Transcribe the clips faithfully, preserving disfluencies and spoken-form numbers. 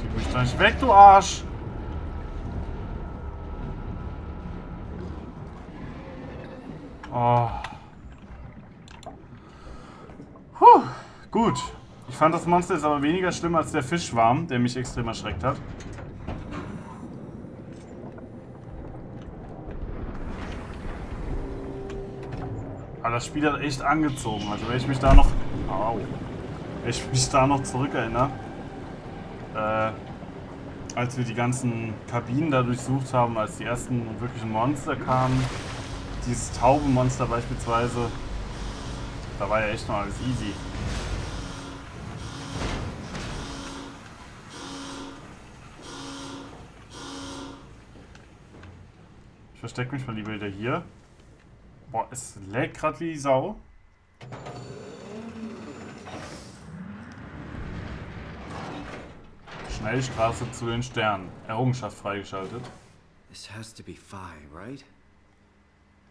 Sie ruhig gleich weg, du Arsch! Oh. Puh, gut. Ich fand das Monster jetzt aber weniger schlimm als der Fischschwarm, der mich extrem erschreckt hat. Aber das Spiel hat echt angezogen. Also wenn ich mich da noch... Au. Wenn ich mich da noch zurückerinnere. Äh, als wir die ganzen Kabinen da durchsucht haben, als die ersten wirklichen Monster kamen. Dieses Taubenmonster beispielsweise, da war ja echt noch alles easy. Ich verstecke mich mal lieber wieder hier. Boah, es lädt gerade wie die Sau. Schnellstraße zu den Sternen. Errungenschaft freigeschaltet. This has to be five, right?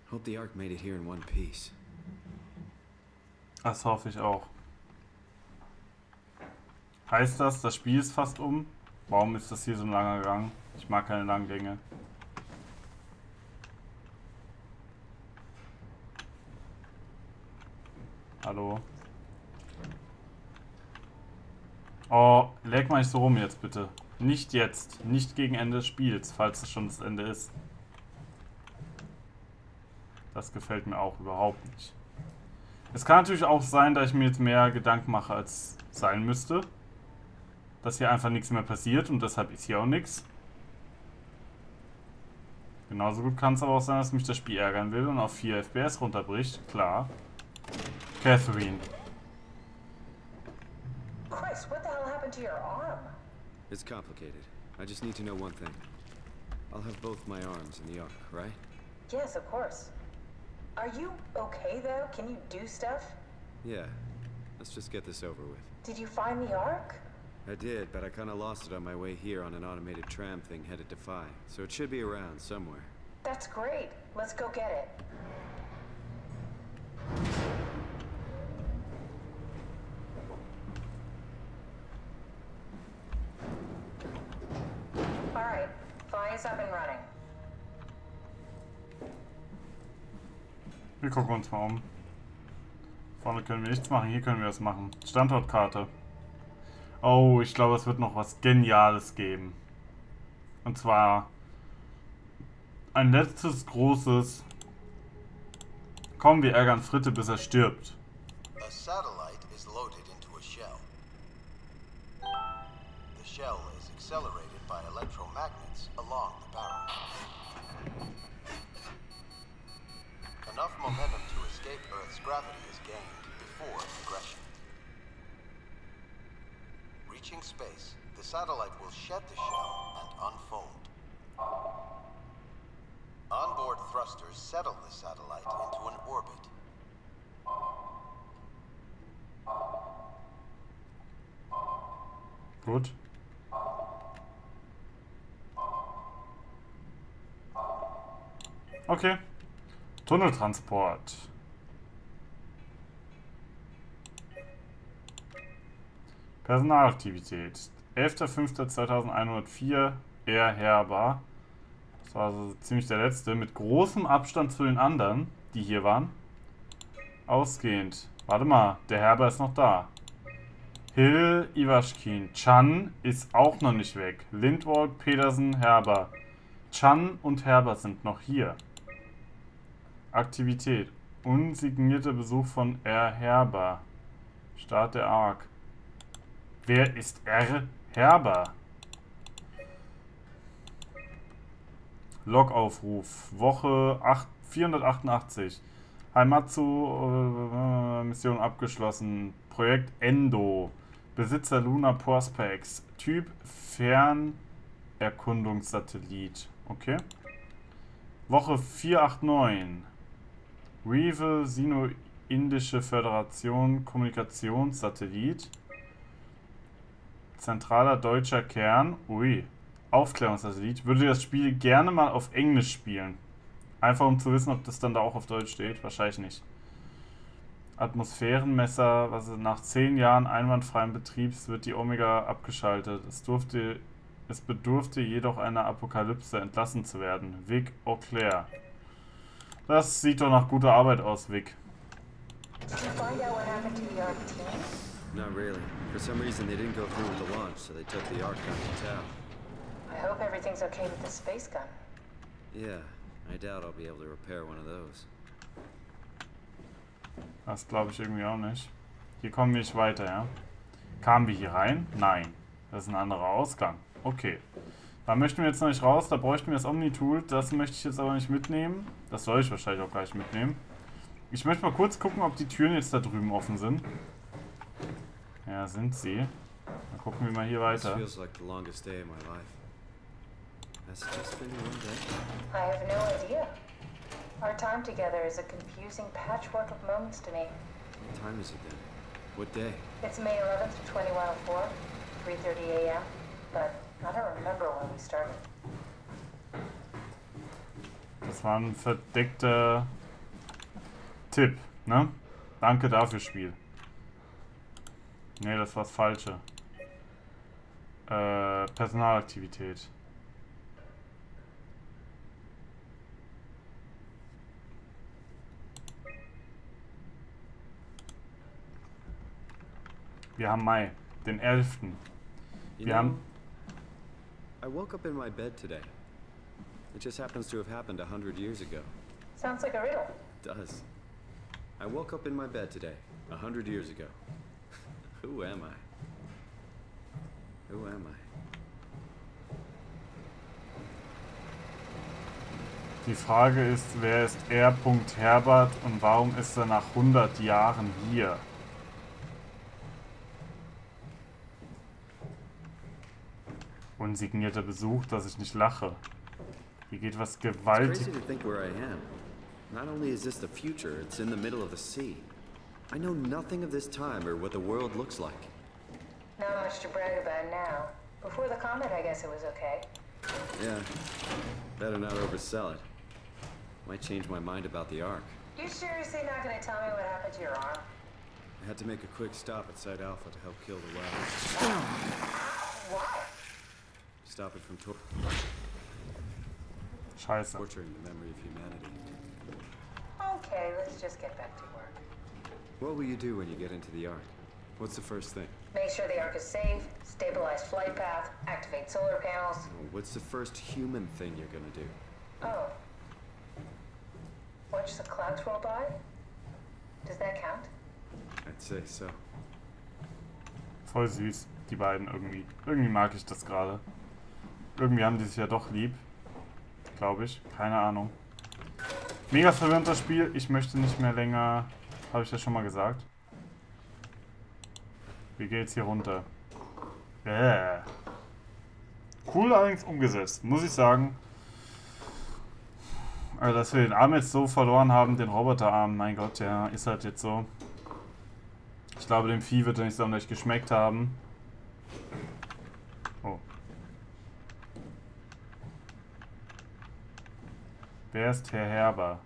Hope the Ark made it here in one piece. Das hoffe ich auch. Heißt das, das Spiel ist fast um? Warum ist das hier so ein langer Gang? Ich mag keine langen Gänge. Hallo. Oh, lag mal nicht so rum jetzt bitte. Nicht jetzt. Nicht gegen Ende des Spiels, falls es schon das Ende ist. Das gefällt mir auch überhaupt nicht. Es kann natürlich auch sein, dass ich mir jetzt mehr Gedanken mache, als sein müsste. Dass hier einfach nichts mehr passiert und deshalb ist hier auch nichts. Genauso gut kann es aber auch sein, dass mich das Spiel ärgern will und auf vier F P S runterbricht. Klar. Catherine. Christ, what the hell happened to your arm? It's complicated. I just need to know one thing. I'll have both my arms in the arc, right? Yes, of course. Are you okay though? Can you do stuff? Yeah. Let's just get this over with. Did you find the Ark? I did, but I kind of lost it on my way here on an automated tram thing headed to Phi. So it should be around somewhere. That's great. Let's go get it. All right. Phi is up and running. Wir gucken uns mal um. Vorne können wir nichts machen, hier können wir was machen. Standortkarte. Oh, ich glaube, es wird noch was Geniales geben. Und zwar ein letztes großes. Komm, wir ärgern Fritte, bis er stirbt. A satellite is loaded into a shell. The shell is accelerated by electromagnets along the barrel. Enough momentum to escape Earth's gravity is gained before progression. Reaching space, the satellite will shed the shell and unfold. Onboard thrusters settle the satellite into an orbit. Gut. Okay. Tunneltransport. Personalaktivität. elfter fünfter zweitausendeinhundertvier. R. Herber. Das war also ziemlich der letzte. Mit großem Abstand zu den anderen, die hier waren. Ausgehend. Warte mal, der Herber ist noch da. Hill, Iwaschkin. Chan ist auch noch nicht weg. Lindwald, Pedersen, Herber. Chan und Herber sind noch hier. Aktivität. Unsignierter Besuch von R. Herber. Start der Ark. Wer ist R. Herber? Logaufruf. Woche vierhundertachtundachtzig. Heimatsu äh, Mission abgeschlossen. Projekt Endo. Besitzer Luna Prospex. Typ Fernerkundungssatellit. Okay. Woche vierhundertachtundneunzig. Revel, Sino-Indische Föderation, Kommunikationssatellit. Zentraler deutscher Kern. Ui. Aufklärungssatellit. Würde das Spiel gerne mal auf Englisch spielen. Einfach um zu wissen, ob das dann da auch auf Deutsch steht. Wahrscheinlich nicht. Atmosphärenmesser, also nach zehn Jahren einwandfreien Betriebs wird die Omega abgeschaltet. Es durfte, es bedurfte jedoch einer Apokalypse, entlassen zu werden. Vic Auclair. Das sieht doch nach guter Arbeit aus, Vic. Did you find out what happened to the Ark team? Not really. For some reason they didn't go through with the launch, so they took the Ark down to town. I hope everything's okay with the space gun. Yeah, I doubt I'll be able to repair one of those. Das glaube ich irgendwie auch nicht. Hier kommen wir nicht weiter, ja? Kamen wir hier rein? Nein. Das ist ein anderer Ausgang. Okay. Da möchten wir jetzt noch nicht raus, da bräuchten wir das Omni-Tool. Das möchte ich jetzt aber nicht mitnehmen. Das soll ich wahrscheinlich auch gleich mitnehmen. Ich möchte mal kurz gucken, ob die Türen jetzt da drüben offen sind. Ja, sind sie. Dann gucken wir mal hier weiter. I have no idea. Our time together is a confusing patchwork of moments to me. What time is it then? What day? It's May eleventh to twenty-one oh four, three thirty a m But I don't remember when we started. Das war ein verdeckter Tipp, ne? Danke dafür, Spiel. Ne, das war's Falsche. Äh, Personalaktivität. Wir haben Mai, den elften. Wir haben. I woke up in my bed today. It just happens to have happened a hundred years ago. Sounds like a riddle. Does. I woke up in my bed today, a hundred years ago. Who am I? Who am I? Die Frage ist, wer ist R. Herbert und warum ist er nach hundert Jahren hier? Unsignierter Besuch, dass ich nicht lache. Hier geht was gewaltig. It's crazy to think where I am. Not only is this the future, it's in the middle of the sea. I know nothing of this time or what the world looks like. Not much to brag about now. Before the comet, I guess it was okay. Yeah. Better not oversell it. Might change my mind about the Ark. You seriously not going to tell me what happened to your arm? I had to make a quick stop at Site Alpha to help kill the wild. What? Stop it from Scheiße. Torturing the memory of humanity. Okay, let's just get back to work. What will you do when you get into the Ark? What's the first thing? Make sure the Ark is safe, stabilize flight path, activate solar panels. Oh, what's the first human thing you're gonna do? Oh. Watch the clouds roll by? Does that count? I'd say so. Voll süß, die beiden irgendwie. Irgendwie mag ich das gerade. Irgendwie haben die sich ja doch lieb. Glaube ich. Keine Ahnung. Mega verwirrend das Spiel. Ich möchte nicht mehr länger... Habe ich das schon mal gesagt? Wie geht's hier runter? Yeah. Cool allerdings umgesetzt. Muss ich sagen. Also, dass wir den Arm jetzt so verloren haben. Den Roboterarm. Mein Gott, ja. Ist halt jetzt so. Ich glaube, dem Vieh wird er nicht sonderlich geschmeckt haben. Wer ist Herr Herber?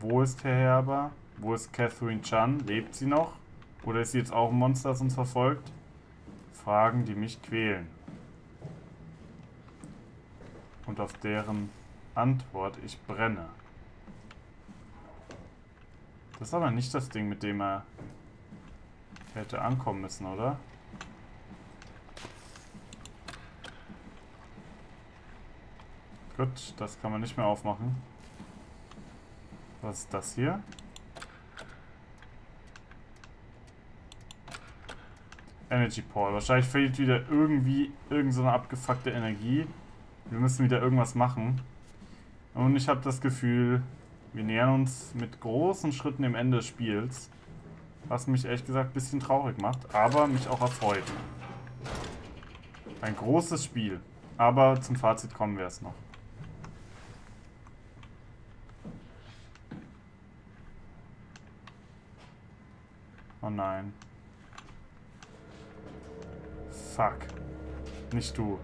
Wo ist Herr Herber? Wo ist Catherine Chan? Lebt sie noch? Oder ist sie jetzt auch ein Monster, das uns verfolgt? Fragen, die mich quälen. Und auf deren Antwort ich brenne. Das ist aber nicht das Ding, mit dem er hätte ankommen müssen, oder? Gut, das kann man nicht mehr aufmachen. Was ist das hier? Energy Port. Wahrscheinlich fehlt wieder irgendwie irgend so eine abgefuckte Energie. Wir müssen wieder irgendwas machen. Und ich habe das Gefühl, wir nähern uns mit großen Schritten dem Ende des Spiels. Was mich ehrlich gesagt ein bisschen traurig macht, aber mich auch erfreut. Ein großes Spiel. Aber zum Fazit kommen wir erst noch. Oh nein. Fuck. Nicht du.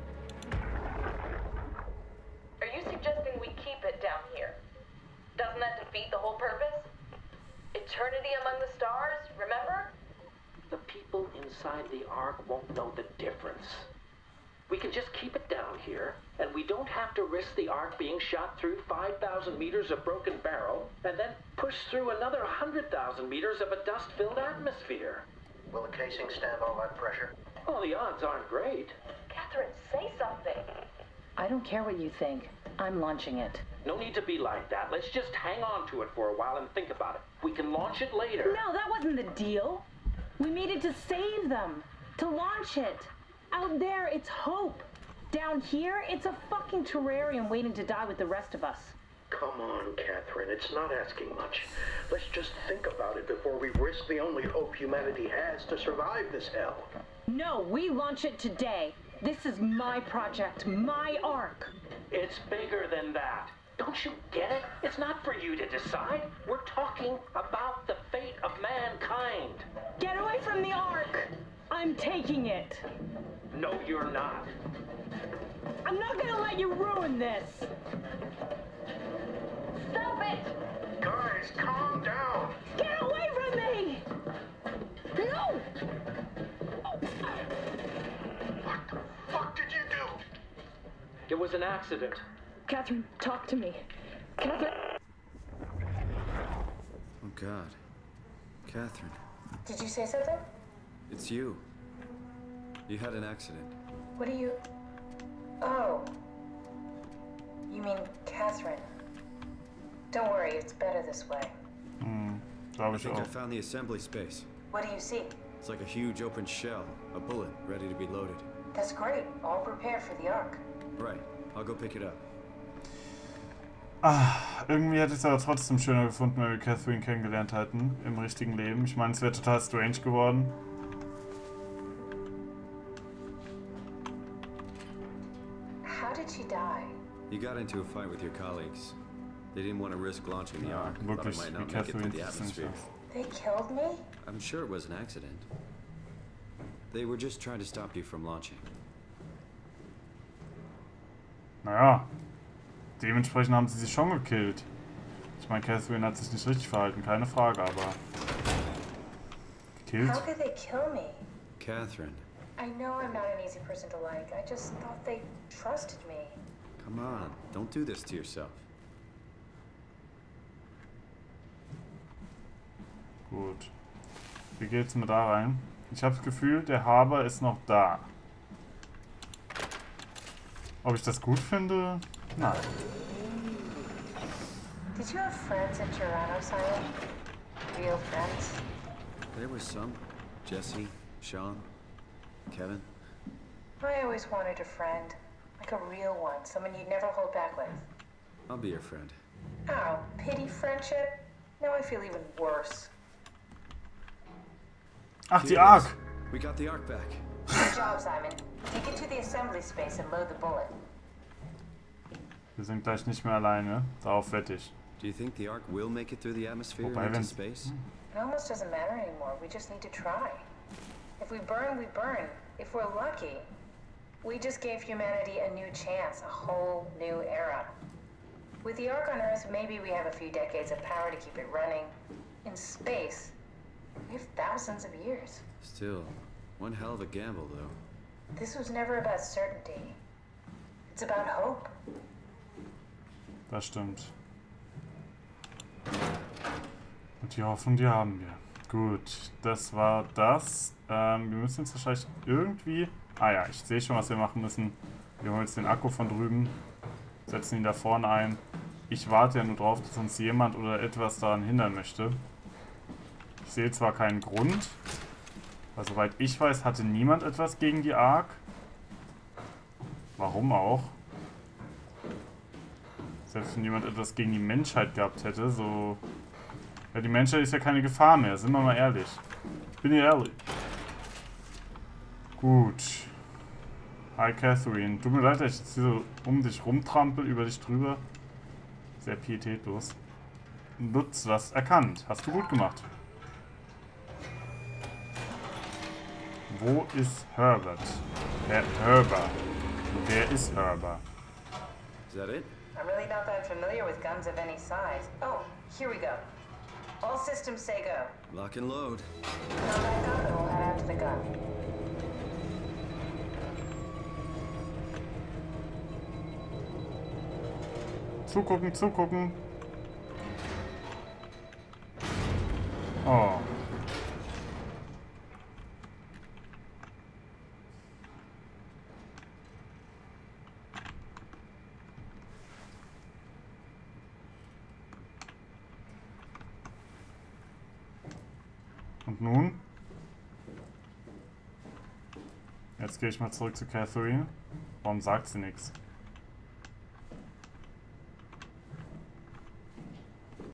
Are you suggesting we keep it down here? Doesn't that defeat the whole purpose? It eternity among the stars, remember? The people inside the Ark won't know the difference. We can just keep it down here, and we don't have to risk the Ark being shot through five thousand meters of broken barrel, and then push through another one hundred thousand meters of a dust-filled atmosphere. Will the casing stand all that pressure? Oh, the odds aren't great. Catherine, say something. I don't care what you think. I'm launching it. No need to be like that. Let's just hang on to it for a while and think about it. We can launch it later. No, that wasn't the deal. We needed to save them, to launch it. Out there, it's hope. Down here, it's a fucking terrarium waiting to die with the rest of us. Come on, Catherine. It's not asking much. Let's just think about it before we risk the only hope humanity has to survive this hell. No, we launch it today. This is my project, my Ark. It's bigger than that. Don't you get it? It's not for you to decide. We're talking about the fate of mankind. Get away from the Ark. I'm taking it. No, you're not. I'm not gonna let you ruin this. Stop it! Guys, calm down. Get away from me! No! What the fuck did you do? It was an accident. Catherine, talk to me. Catherine. Oh, God. Catherine. Did you say something? It's you. You had an accident. What do you... Oh. You mean Catherine. Don't worry, it's better this way. Mm, that was I think all. I found the assembly space. What do you see? It's like a huge open shell, a bullet ready to be loaded. That's great. All prepared for the Ark. Right. I'll go pick it up. Ah, irgendwie hätte ich es aber trotzdem schöner gefunden, wenn wir Catherine kennengelernt hätten im richtigen Leben. Ich meine, es wäre total strange geworden. How did she die? You got into a fight with your colleagues. They didn't want to risk launching the Ark, but it might not make it through the atmosphere. They killed me? I'm sure it was an accident. They were just trying to stop you from launching. Naja, dementsprechend haben sie sich schon gekillt. Ich meine, Catherine hat sich nicht richtig verhalten, keine Frage, aber gekillt. How could they kill me? Catherine. I know I'm not an easy person to like. I just thought they trusted me. Come on, don't do this to yourself. Gut. Wie geht's mir da rein? Ich habe das Gefühl, der Haber ist noch da. Ob ich das gut finde? Nein. Did you have friends in Toronto, Simon? Real friends? There were some. Jesse, Sean, Kevin. I always wanted a friend, like a real one, someone you'd never hold back with. I'll be your friend. Oh, pity friendship. Now I feel even worse. Ach, die Ark! We got the Ark back. Good job, Simon. Take it to the assembly space and load the bullet. Wir sind gleich nicht mehr alleine. Darauf wette ich. Do you think the Ark will make it through the atmosphere and into space? It almost doesn't matter anymore. We just need to try. If we burn, we burn. If we're lucky, we just gave humanity a new chance, a whole new era. With the Ark on Earth, maybe we have a few decades of power to keep it running. In space, we have thousands of years. Still, one hell of a gamble, though. This was never about certainty. It's about hope. Das stimmt. Und die Hoffnung, die haben wir. Gut, das war das. Ähm, wir müssen jetzt wahrscheinlich irgendwie... Ah ja, ich sehe schon, was wir machen müssen. Wir holen jetzt den Akku von drüben, setzen ihn da vorne ein. Ich warte ja nur drauf, dass uns jemand oder etwas daran hindern möchte. Ich sehe zwar keinen Grund, weil soweit ich weiß, hatte niemand etwas gegen die Ark. Warum auch? Selbst wenn jemand etwas gegen die Menschheit gehabt hätte, so... Ja, die Menschheit ist ja keine Gefahr mehr, sind wir mal ehrlich. Bin ich ehrlich. Gut. Hi Catherine. Tut mir leid, dass ich jetzt hier so um dich rumtrampel, über dich drüber. Sehr pietätlos. Lutz, du hast erkannt. Hast du gut gemacht. Wo ist Herbert? Herr Herber. Wer ist Herber? Is that it? I'm really not that familiar with guns of any size. Oh, here we go. All systems say go. Lock and load. Come back up and we'll head out to the gun. Zugucken, zugucken. Oh. Und nun? Jetzt gehe ich mal zurück zu Catherine. Warum sagt sie nichts?